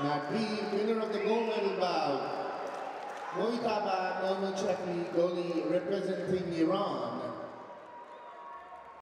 Maghrib, winner of the gold medal bout, Moitaba Goleij, representing Iran.